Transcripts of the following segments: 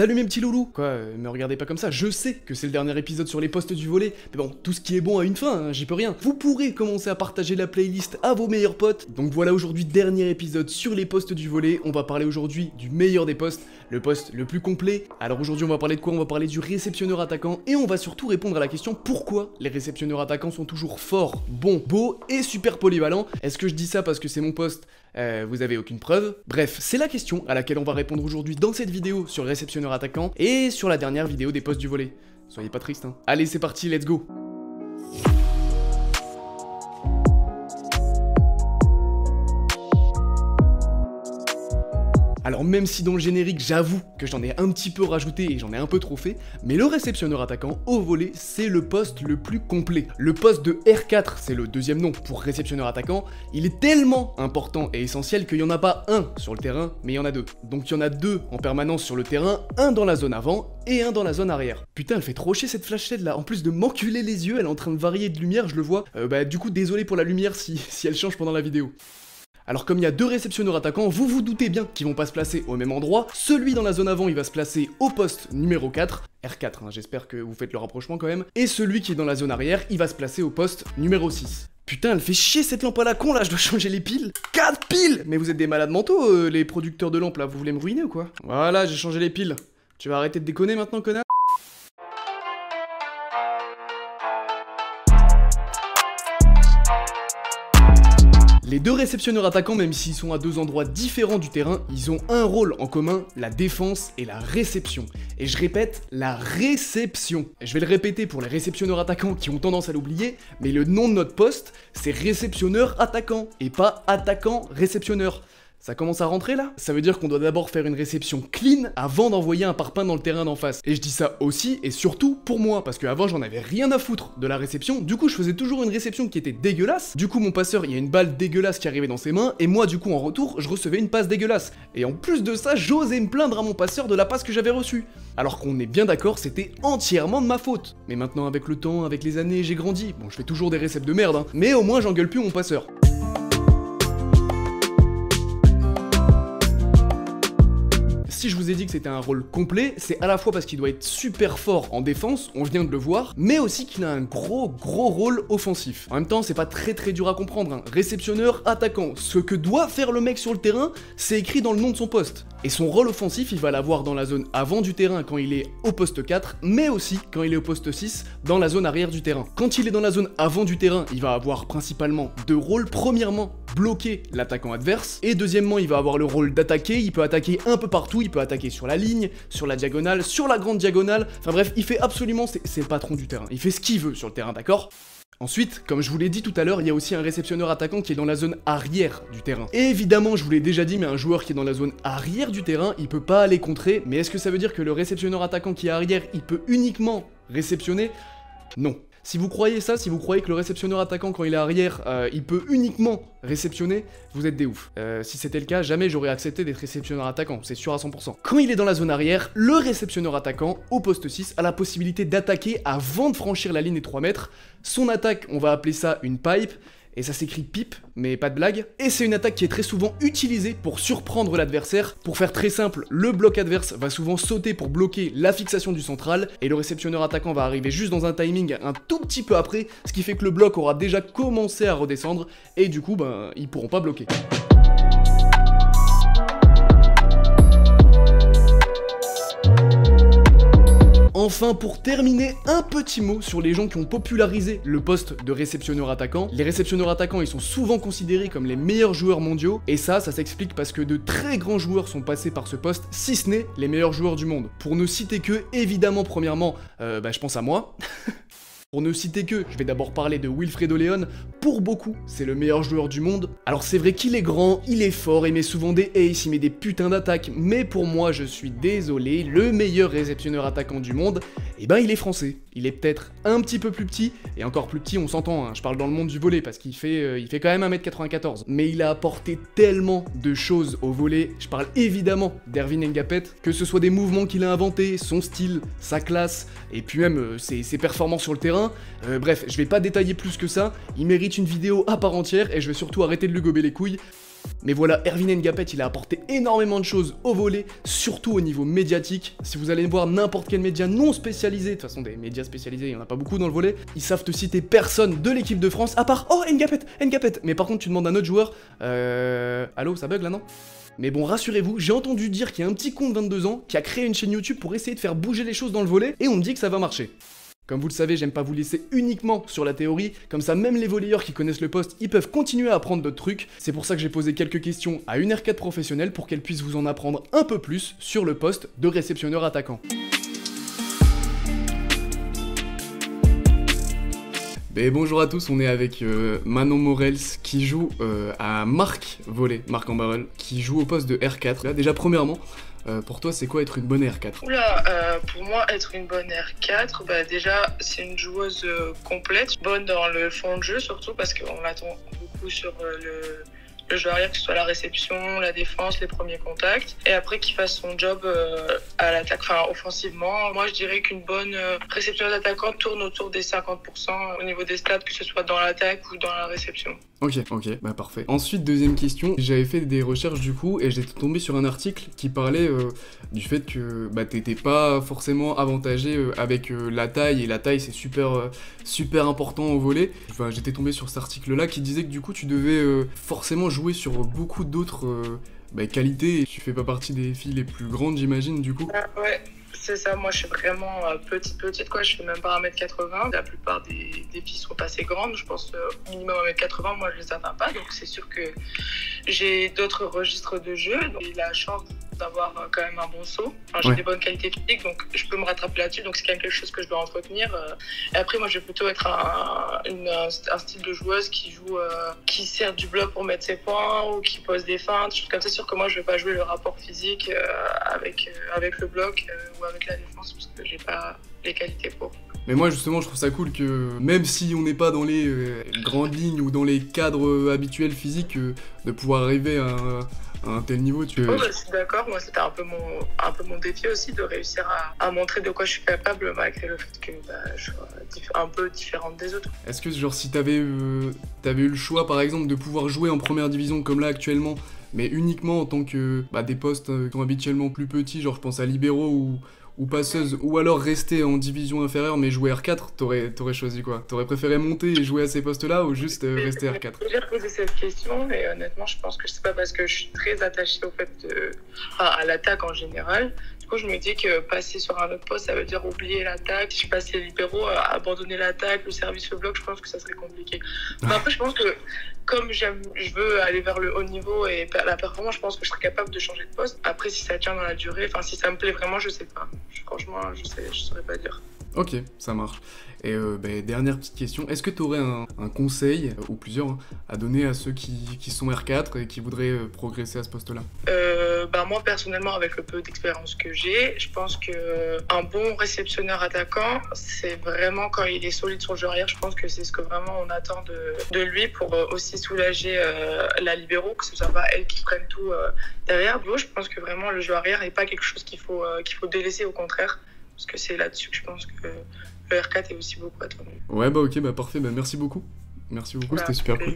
Salut mes petits loulous! Quoi, me regardez pas comme ça, je sais que c'est le dernier épisode sur les postes du volley, mais bon, tout ce qui est bon a une fin, hein, j'y peux rien. Vous pourrez commencer à partager la playlist à vos meilleurs potes. Donc voilà, aujourd'hui, dernier épisode sur les postes du volley. On va parler aujourd'hui du meilleur des postes, le poste le plus complet. Alors aujourd'hui, on va parler de quoi? On va parler du réceptionneur attaquant, et on va surtout répondre à la question pourquoi les réceptionneurs attaquants sont toujours forts, bons, beaux et super polyvalents. Est-ce que je dis ça parce que c'est mon poste? Vous avez aucune preuve. Bref, c'est la question à laquelle on va répondre aujourd'hui dans cette vidéo sur le réceptionneur attaquant et sur la dernière vidéo des postes du volley. Soyez pas tristes, hein. Allez, c'est parti, let's go! Alors même si dans le générique, j'avoue que j'en ai un petit peu rajouté et j'en ai un peu trop fait, mais le réceptionneur attaquant au volley, c'est le poste le plus complet. Le poste de R4, c'est le deuxième nom pour réceptionneur attaquant, il est tellement important et essentiel qu'il n'y en a pas un sur le terrain, mais il y en a deux. Donc il y en a deux en permanence sur le terrain, un dans la zone avant et un dans la zone arrière. Putain, elle fait trop chier cette flashlight là, en plus de m'enculer les yeux, elle est en train de varier de lumière, je le vois. Du coup, désolé pour la lumière si elle change pendant la vidéo. Alors comme il y a deux réceptionneurs attaquants, vous vous doutez bien qu'ils vont pas se placer au même endroit. Celui dans la zone avant, il va se placer au poste numéro 4, R4, hein, j'espère que vous faites le rapprochement quand même. Et celui qui est dans la zone arrière, il va se placer au poste numéro 6. Putain, elle fait chier cette lampe à la con là, je dois changer les piles. 4 piles! Mais vous êtes des malades mentaux, les producteurs de lampes là, vous voulez me ruiner ou quoi? Voilà, j'ai changé les piles. Tu vas arrêter de déconner maintenant, connard? Les deux réceptionneurs attaquants, même s'ils sont à deux endroits différents du terrain, ils ont un rôle en commun, la défense et la réception. Et je répète, la réception. Je vais le répéter pour les réceptionneurs attaquants qui ont tendance à l'oublier, mais le nom de notre poste, c'est réceptionneur attaquant et pas attaquant réceptionneur. Ça commence à rentrer là? Ça veut dire qu'on doit d'abord faire une réception clean avant d'envoyer un parpaing dans le terrain d'en face. Et je dis ça aussi et surtout pour moi, parce qu'avant j'en avais rien à foutre de la réception, du coup je faisais toujours une réception qui était dégueulasse, du coup mon passeur il y a une balle dégueulasse qui arrivait dans ses mains, et moi du coup en retour je recevais une passe dégueulasse. Et en plus de ça, j'osais me plaindre à mon passeur de la passe que j'avais reçue. Alors qu'on est bien d'accord, c'était entièrement de ma faute. Mais maintenant avec le temps, avec les années, j'ai grandi. Bon, je fais toujours des réceptes de merde, hein, mais au moins j'engueule plus mon passeur. Si je vous ai dit que c'était un rôle complet, c'est à la fois parce qu'il doit être super fort en défense, on vient de le voir, mais aussi qu'il a un gros rôle offensif. En même temps, c'est pas très dur à comprendre, hein. Réceptionneur, attaquant, ce que doit faire le mec sur le terrain, c'est écrit dans le nom de son poste. Et son rôle offensif, il va l'avoir dans la zone avant du terrain quand il est au poste 4, mais aussi quand il est au poste 6, dans la zone arrière du terrain. Quand il est dans la zone avant du terrain, il va avoir principalement deux rôles. Premièrement, bloquer l'attaquant adverse, et deuxièmement, il va avoir le rôle d'attaquer, il peut attaquer un peu partout, il peut attaquer sur la ligne, sur la diagonale, sur la grande diagonale, enfin bref, il fait absolument, c'est le patron du terrain, il fait ce qu'il veut sur le terrain, d'accord? Ensuite, comme je vous l'ai dit tout à l'heure, il y a aussi un réceptionneur attaquant qui est dans la zone arrière du terrain. Et évidemment, je vous l'ai déjà dit, mais un joueur qui est dans la zone arrière du terrain, il peut pas aller contrer, mais est-ce que ça veut dire que le réceptionneur attaquant qui est arrière, il peut uniquement réceptionner? Non. Si vous croyez ça, si vous croyez que le réceptionneur attaquant quand il est arrière, il peut uniquement réceptionner, vous êtes des oufs. Si c'était le cas, jamais j'aurais accepté d'être réceptionneur attaquant, c'est sûr à 100%. Quand il est dans la zone arrière, le réceptionneur attaquant, au poste 6, a la possibilité d'attaquer avant de franchir la ligne des 3 mètres. Son attaque, on va appeler ça une pipe, et ça s'écrit pipe, mais pas de blague. Et c'est une attaque qui est très souvent utilisée pour surprendre l'adversaire. Pour faire très simple, le bloc adverse va souvent sauter pour bloquer la fixation du central, et le réceptionneur attaquant va arriver juste dans un timing un tout petit peu après, ce qui fait que le bloc aura déjà commencé à redescendre, et du coup, ben, ils pourront pas bloquer. Enfin, pour terminer, un petit mot sur les gens qui ont popularisé le poste de réceptionneur attaquant. Les réceptionneurs attaquants, ils sont souvent considérés comme les meilleurs joueurs mondiaux, et ça s'explique parce que de très grands joueurs sont passés par ce poste, si ce n'est les meilleurs joueurs du monde. Pour ne citer que, évidemment, premièrement, je pense à moi. Pour ne citer que, je vais d'abord parler de Wilfredo León. Pour beaucoup, c'est le meilleur joueur du monde. Alors c'est vrai qu'il est grand, il est fort, il met souvent des aces, il met des putains d'attaques, mais pour moi, je suis désolé, le meilleur réceptionneur attaquant du monde, eh ben il est français. Il est peut-être un petit peu plus petit, et encore plus petit, on s'entend, hein, je parle dans le monde du volley, parce qu'il fait, quand même 1m94. Mais il a apporté tellement de choses au volley, je parle évidemment d'Erwin Ngapeth, que ce soit des mouvements qu'il a inventés, son style, sa classe, et puis même ses performances sur le terrain. Bref, je vais pas détailler plus que ça, il mérite une vidéo à part entière et je vais surtout arrêter de lui gober les couilles. Mais voilà, Erwin Ngapeth, il a apporté énormément de choses au volet, surtout au niveau médiatique. Si vous allez voir n'importe quel média non spécialisé, de toute façon des médias spécialisés, il n'y en a pas beaucoup dans le volet, ils savent te citer personne de l'équipe de France, à part « Oh, Ngapeth !» Mais par contre, tu demandes à un autre joueur « Allô, ça bug là, non ?» Mais bon, rassurez-vous, j'ai entendu dire qu'il y a un petit con de 22 ans qui a créé une chaîne YouTube pour essayer de faire bouger les choses dans le volet, et on me dit que ça va marcher. Comme vous le savez, j'aime pas vous laisser uniquement sur la théorie, comme ça même les volleyeurs qui connaissent le poste, ils peuvent continuer à apprendre d'autres trucs. C'est pour ça que j'ai posé quelques questions à une R4 professionnelle pour qu'elle puisse vous en apprendre un peu plus sur le poste de réceptionneur attaquant. Et bonjour à tous, on est avec Manon Moreels qui joue à Marc Volley, Marc-en-Baroeul, qui joue au poste de R4. Là, déjà, premièrement, pour toi, c'est quoi être une bonne R4 ? Oula, pour moi, être une bonne R4, bah, déjà, c'est une joueuse complète, bonne dans le fond de jeu, surtout parce qu'on l'attend beaucoup sur le jeu arrière, que ce soit la réception, la défense, les premiers contacts, et après qu'il fasse son job à l'attaque, enfin offensivement. Moi je dirais qu'une bonne réception d'attaquant tourne autour des 50% au niveau des stats, que ce soit dans l'attaque ou dans la réception. Ok, bah parfait. Ensuite, deuxième question, j'avais fait des recherches du coup et j'étais tombé sur un article qui parlait du fait que bah, t'étais pas forcément avantagé avec la taille, et la taille c'est super, super important au volley. Enfin, j'étais tombé sur cet article là qui disait que du coup tu devais forcément jouer sur beaucoup d'autres qualités. Tu fais pas partie des filles les plus grandes j'imagine du coup. Ouais. C'est ça, moi je suis vraiment petite quoi, je fais même pas 1m80, la plupart des filles sont assez grandes, je pense minimum 1m80, moi je les atteins pas, donc c'est sûr que j'ai d'autres registres de jeu, donc j'ai la chance d'avoir quand même un bon saut, enfin, j'ai des bonnes qualités physiques, donc je peux me rattraper là-dessus, donc c'est quand même quelque chose que je dois entretenir. Et après moi je vais plutôt être un style de joueuse qui joue, qui sert du bloc pour mettre ses points, ou qui pose des feintes, je suis comme ça. Sûr que moi je vais pas jouer le rapport physique avec le bloc, ou avec la défense, parce que j'ai pas les qualités pour. Mais moi justement je trouve ça cool que même si on n'est pas dans les grandes lignes ou dans les cadres habituels physiques, de pouvoir arriver à un tel niveau. Oh, bah, je suis d'accord, moi c'était un peu mon défi aussi de réussir à montrer de quoi je suis capable malgré le fait que bah, je sois un peu différente des autres. Est-ce que genre si t'avais eu le choix par exemple de pouvoir jouer en première division comme là actuellement, mais uniquement en tant que bah, des postes qui sont habituellement plus petits, genre je pense à libéraux ou passeuse, ou alors rester en division inférieure mais jouer R4, t'aurais choisi quoi? T'aurais préféré monter et jouer à ces postes-là ou juste rester R4? J'ai posé cette question et honnêtement je pense que c'est pas parce que je suis très attachée au fait à l'attaque en général. Du coup je me dis que passer sur un autre poste ça veut dire oublier l'attaque. Si je passais libéraux, abandonner l'attaque, le service au bloc, je pense que ça serait compliqué. Mais après je pense que comme je veux aller vers le haut niveau et la performance, je pense que je serais capable de changer de poste. Après si ça tient dans la durée, enfin si ça me plaît vraiment, je sais pas. Franchement, je saurais pas dire. Ok, ça marche. Et dernière petite question, est-ce que tu aurais un conseil, ou plusieurs, hein, à donner à ceux qui sont R4 et qui voudraient progresser à ce poste-là? Moi, personnellement, avec le peu d'expérience que j'ai, je pense qu'un bon réceptionneur attaquant, c'est vraiment quand il est solide sur le jeu arrière, je pense que c'est ce que vraiment on attend de lui pour aussi soulager la libéraux, que ce soit pas elle qui prenne tout derrière. Je pense que vraiment le jeu arrière n'est pas quelque chose qu'il faut délaisser, au contraire. Parce que c'est là-dessus que je pense que le R4 est aussi beaucoup attendu. Ouais, bah ok, bah parfait, bah merci beaucoup. Merci beaucoup, c'était super cool.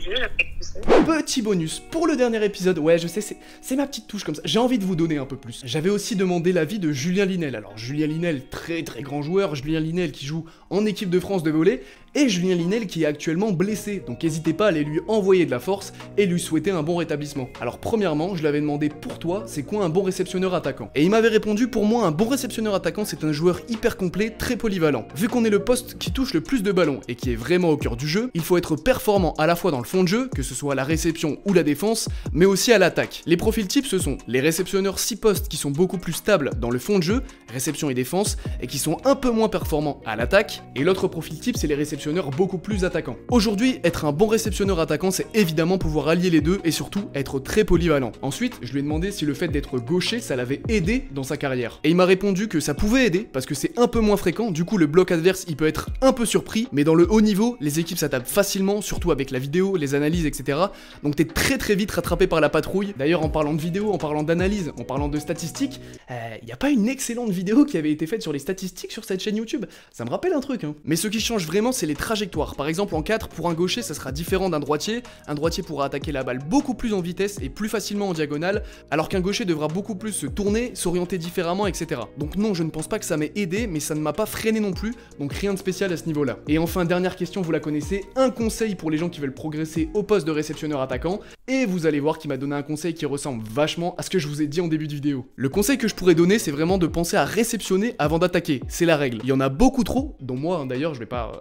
Petit bonus pour le dernier épisode. Ouais, je sais, c'est ma petite touche comme ça. J'ai envie de vous donner un peu plus. J'avais aussi demandé l'avis de Julien Lyneel. Alors, Julien Lyneel, très très grand joueur. Julien Lyneel qui joue en équipe de France de volley. Et Julien Lyneel qui est actuellement blessé. Donc, n'hésitez pas à aller lui envoyer de la force et lui souhaiter un bon rétablissement. Alors, premièrement, je l'avais demandé pour toi, c'est quoi un bon réceptionneur attaquant? Et il m'avait répondu, pour moi, un bon réceptionneur attaquant, c'est un joueur hyper complet, très polyvalent. Vu qu'on est le poste qui touche le plus de ballons et qui est vraiment au cœur du jeu, il faut être performant à la fois dans le fond de jeu, que ce soit à la réception ou la défense, mais aussi à l'attaque. Les profils types, ce sont les réceptionneurs 6 postes qui sont beaucoup plus stables dans le fond de jeu, réception et défense, et qui sont un peu moins performants à l'attaque, et l'autre profil type, c'est les réceptionneurs beaucoup plus attaquants. Aujourd'hui, être un bon réceptionneur attaquant, c'est évidemment pouvoir allier les deux, et surtout être très polyvalent. Ensuite, je lui ai demandé si le fait d'être gaucher, ça l'avait aidé dans sa carrière. Et il m'a répondu que ça pouvait aider, parce que c'est un peu moins fréquent, du coup le bloc adverse, il peut être un peu surpris, mais dans le haut niveau, les équipes s'attapent facilement, surtout avec la vidéo, les analyses, etc. Donc t'es très très vite rattrapé par la patrouille. D'ailleurs, en parlant de vidéo, en parlant d'analyse, en parlant de statistiques, il n'y a pas une excellente vidéo qui avait été faite sur les statistiques sur cette chaîne YouTube? Ça me rappelle un truc, hein. Mais ce qui change vraiment, c'est les des trajectoires. Par exemple en 4, pour un gaucher ça sera différent d'un droitier. Un droitier pourra attaquer la balle beaucoup plus en vitesse et plus facilement en diagonale, alors qu'un gaucher devra beaucoup plus se tourner, s'orienter différemment, etc. Donc non, je ne pense pas que ça m'ait aidé, mais ça ne m'a pas freiné non plus, donc rien de spécial à ce niveau-là. Et enfin, dernière question, vous la connaissez, un conseil pour les gens qui veulent progresser au poste de réceptionneur attaquant, et vous allez voir qu'il m'a donné un conseil qui ressemble vachement à ce que je vous ai dit en début de vidéo. Le conseil que je pourrais donner, c'est vraiment de penser à réceptionner avant d'attaquer, c'est la règle. Il y en a beaucoup trop, dont moi hein, d'ailleurs, je vais pas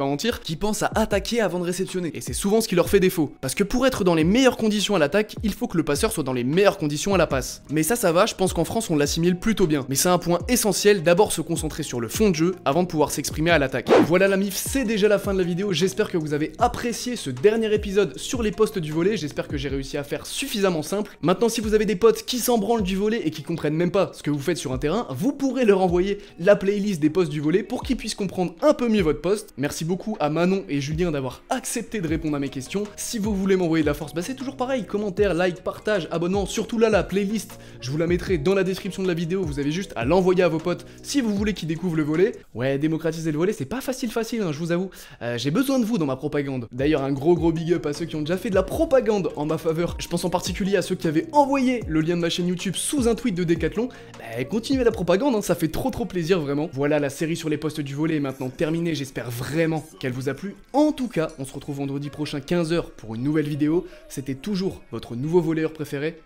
mentir, qui pensent à attaquer avant de réceptionner, et c'est souvent ce qui leur fait défaut. Parce que pour être dans les meilleures conditions à l'attaque, il faut que le passeur soit dans les meilleures conditions à la passe. Mais ça va, je pense qu'en France on l'assimile plutôt bien. Mais c'est un point essentiel, d'abord se concentrer sur le fond de jeu avant de pouvoir s'exprimer à l'attaque. Voilà la mif, c'est déjà la fin de la vidéo, j'espère que vous avez apprécié ce dernier épisode sur les postes du volley, j'espère que j'ai réussi à faire suffisamment simple. Maintenant si vous avez des potes qui s'en branlent du volley et qui comprennent même pas ce que vous faites sur un terrain, vous pourrez leur envoyer la playlist des postes du volley pour qu'ils puissent comprendre un peu mieux votre poste. Merci beaucoup à Manon et Julien d'avoir accepté de répondre à mes questions. Si vous voulez m'envoyer de la force, bah c'est toujours pareil, commentaire, like, partage, abonnement, surtout là la playlist, je vous la mettrai dans la description de la vidéo, vous avez juste à l'envoyer à vos potes si vous voulez qu'ils découvrent le volley. Ouais, démocratiser le volley, c'est pas facile hein, je vous avoue, j'ai besoin de vous dans ma propagande. D'ailleurs un gros big up à ceux qui ont déjà fait de la propagande en ma faveur, je pense en particulier à ceux qui avaient envoyé le lien de ma chaîne YouTube sous un tweet de Decathlon. Bah continuez la propagande, hein, ça fait trop plaisir vraiment. Voilà, la série sur les postes du volley est maintenant terminée, j'espère vraiment qu'elle vous a plu. En tout cas, on se retrouve vendredi prochain 15h pour une nouvelle vidéo, c'était toujours votre nouveau volleyeur préféré,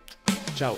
ciao.